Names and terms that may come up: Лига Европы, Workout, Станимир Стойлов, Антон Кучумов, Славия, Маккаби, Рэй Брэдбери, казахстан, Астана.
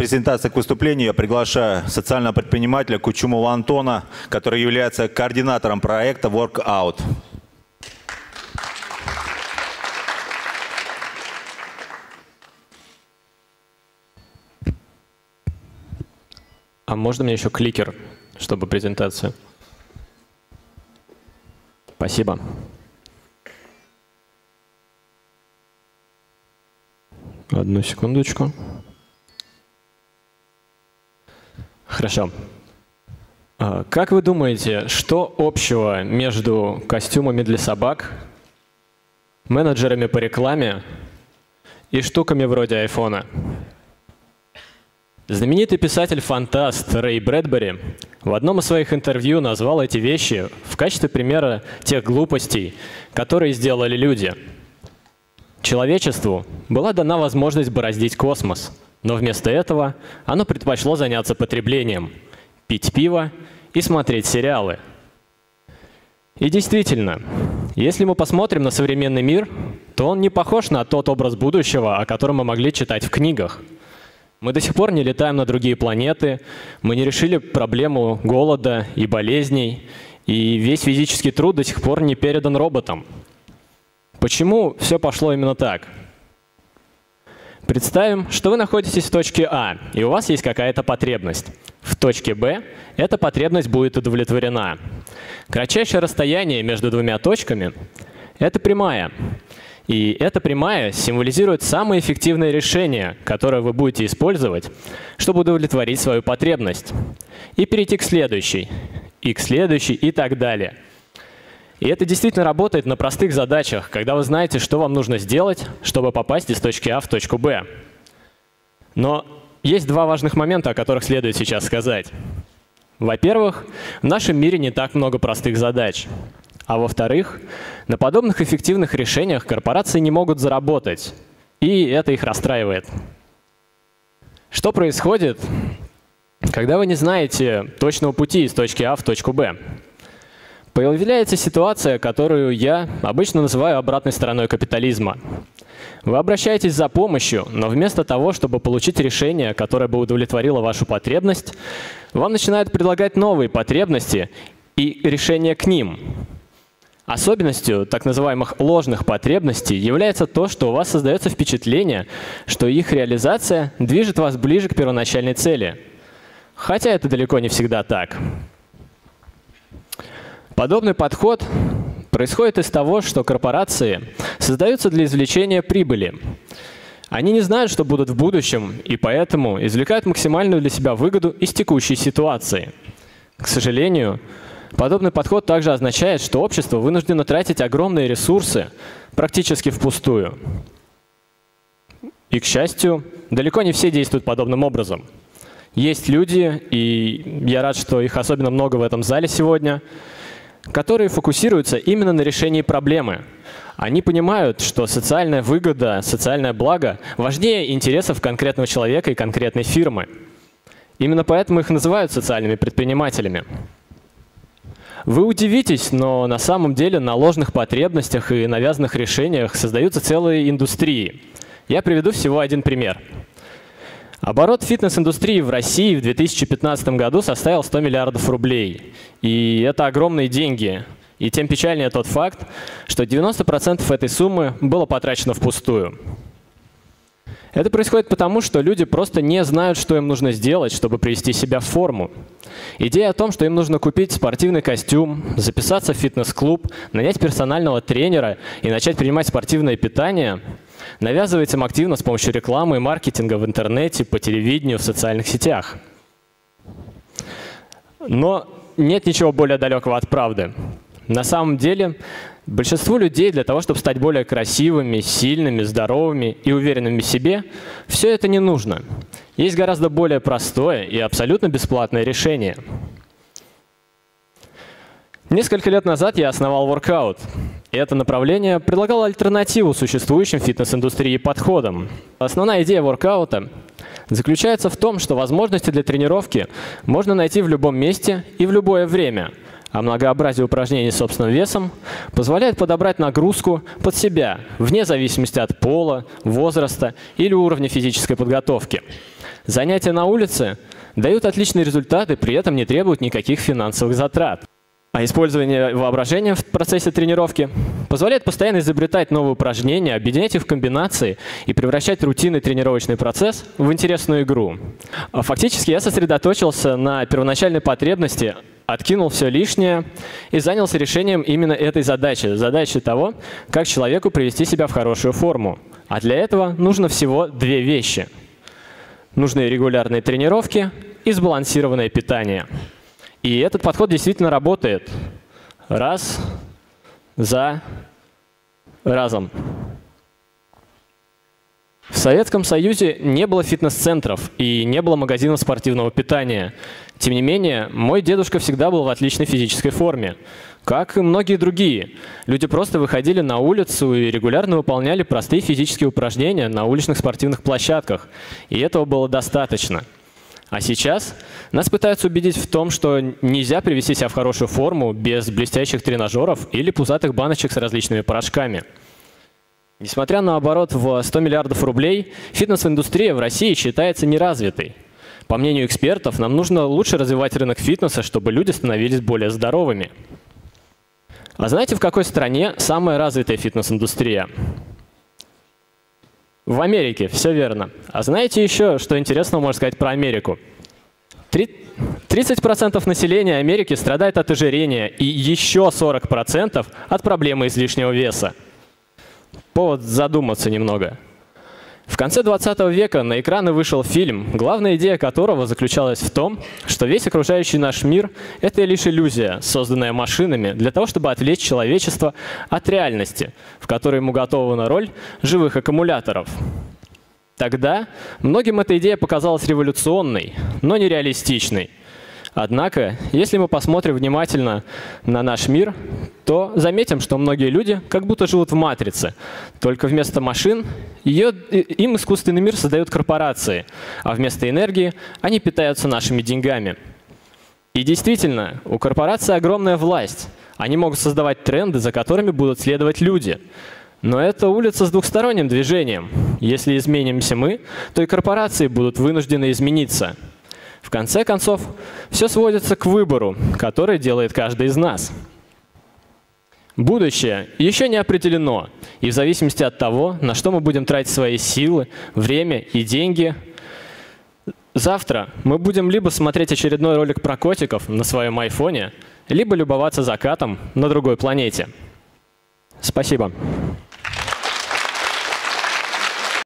презентации к выступлению я приглашаю социального предпринимателя Кучумова Антона, который является координатором проекта Workout. А можно мне еще кликер, чтобы презентация? Спасибо. Одну секундочку. Хорошо. Как вы думаете, что общего между костюмами для собак, менеджерами по рекламе и штуками вроде айфона? Знаменитый писатель-фантаст Рэй Брэдбери в одном из своих интервью назвал эти вещи в качестве примера тех глупостей, которые сделали люди. Человечеству была дана возможность бороздить космос, но вместо этого оно предпочло заняться потреблением, пить пиво и смотреть сериалы. И действительно, если мы посмотрим на современный мир, то он не похож на тот образ будущего, о котором мы могли читать в книгах. Мы до сих пор не летаем на другие планеты, мы не решили проблему голода и болезней, и весь физический труд до сих пор не передан роботам. Почему все пошло именно так? Представим, что вы находитесь в точке А, и у вас есть какая-то потребность. В точке Б эта потребность будет удовлетворена. Кратчайшее расстояние между двумя точками — это прямая. И эта прямая символизирует самое эффективное решение, которое вы будете использовать, чтобы удовлетворить свою потребность. И перейти к следующей и так далее. И это действительно работает на простых задачах, когда вы знаете, что вам нужно сделать, чтобы попасть из точки А в точку Б. Но есть два важных момента, о которых следует сейчас сказать. Во-первых, в нашем мире не так много простых задач. А во-вторых, на подобных эффективных решениях корпорации не могут заработать, и это их расстраивает. Что происходит, когда вы не знаете точного пути из точки А в точку Б? Появляется ситуация, которую я обычно называю обратной стороной капитализма. Вы обращаетесь за помощью, но вместо того, чтобы получить решение, которое бы удовлетворило вашу потребность, вам начинают предлагать новые потребности и решения к ним. Особенностью так называемых ложных потребностей является то, что у вас создается впечатление, что их реализация движет вас ближе к первоначальной цели. Хотя это далеко не всегда так. Подобный подход происходит из того, что корпорации создаются для извлечения прибыли. Они не знают, что будут в будущем, и поэтому извлекают максимальную для себя выгоду из текущей ситуации. К сожалению, подобный подход также означает, что общество вынуждено тратить огромные ресурсы практически впустую. И, к счастью, далеко не все действуют подобным образом. Есть люди, и я рад, что их особенно много в этом зале сегодня, которые фокусируются именно на решении проблемы. Они понимают, что социальная выгода, социальное благо важнее интересов конкретного человека и конкретной фирмы. Именно поэтому их называют социальными предпринимателями. Вы удивитесь, но на самом деле на ложных потребностях и навязанных решениях создаются целые индустрии. Я приведу всего один пример. Оборот фитнес-индустрии в России в 2015 году составил 100 миллиардов рублей. И это огромные деньги. И тем печальнее тот факт, что 90% этой суммы было потрачено впустую. Это происходит потому, что люди просто не знают, что им нужно сделать, чтобы привести себя в форму. Идея о том, что им нужно купить спортивный костюм, записаться в фитнес-клуб, нанять персонального тренера и начать принимать спортивное питание, навязывается им активно с помощью рекламы и маркетинга в интернете, по телевидению, в социальных сетях. Но нет ничего более далекого от правды. На самом деле, большинству людей для того, чтобы стать более красивыми, сильными, здоровыми и уверенными в себе, все это не нужно. Есть гораздо более простое и абсолютно бесплатное решение. Несколько лет назад я основал Workout. Это направление предлагало альтернативу существующим фитнес-индустрии подходам. Основная идея Workout заключается в том, что возможности для тренировки можно найти в любом месте и в любое время, а многообразие упражнений с собственным весом позволяет подобрать нагрузку под себя, вне зависимости от пола, возраста или уровня физической подготовки. Занятия на улице дают отличные результаты, при этом не требуют никаких финансовых затрат. А использование воображения в процессе тренировки позволяет постоянно изобретать новые упражнения, объединять их в комбинации и превращать рутинный тренировочный процесс в интересную игру. Фактически я сосредоточился на первоначальной потребности, откинул все лишнее и занялся решением именно этой задачи, задачи того, как человеку привести себя в хорошую форму. А для этого нужно всего две вещи. Нужны регулярные тренировки и сбалансированное питание. И этот подход действительно работает раз за разом. В Советском Союзе не было фитнес-центров и не было магазинов спортивного питания. Тем не менее, мой дедушка всегда был в отличной физической форме, как и многие другие. Люди просто выходили на улицу и регулярно выполняли простые физические упражнения на уличных спортивных площадках. И этого было достаточно. А сейчас нас пытаются убедить в том, что нельзя привести себя в хорошую форму без блестящих тренажеров или пузатых баночек с различными порошками. Несмотря на оборот в 100 миллиардов рублей, фитнес-индустрия в России считается неразвитой. По мнению экспертов, нам нужно лучше развивать рынок фитнеса, чтобы люди становились более здоровыми. А знаете, в какой стране самая развитая фитнес-индустрия? В Америке, все верно. А знаете еще, что интересного можно сказать про Америку? 30% населения Америки страдает от ожирения и еще 40% от проблемы излишнего веса. Повод задуматься немного. В конце 20 века на экраны вышел фильм, главная идея которого заключалась в том, что весь окружающий наш мир — это лишь иллюзия, созданная машинами для того, чтобы отвлечь человечество от реальности, в которой ему уготована роль живых аккумуляторов. Тогда многим эта идея показалась революционной, но нереалистичной. Однако, если мы посмотрим внимательно на наш мир, то заметим, что многие люди как будто живут в матрице. Только вместо машин им искусственный мир создают корпорации, а вместо энергии они питаются нашими деньгами. И действительно, у корпораций огромная власть. Они могут создавать тренды, за которыми будут следовать люди. Но это улица с двухсторонним движением. Если изменимся мы, то и корпорации будут вынуждены измениться. В конце концов, все сводится к выбору, который делает каждый из нас. Будущее еще не определено, и в зависимости от того, на что мы будем тратить свои силы, время и деньги, завтра мы будем либо смотреть очередной ролик про котиков на своем айфоне, либо любоваться закатом на другой планете. Спасибо.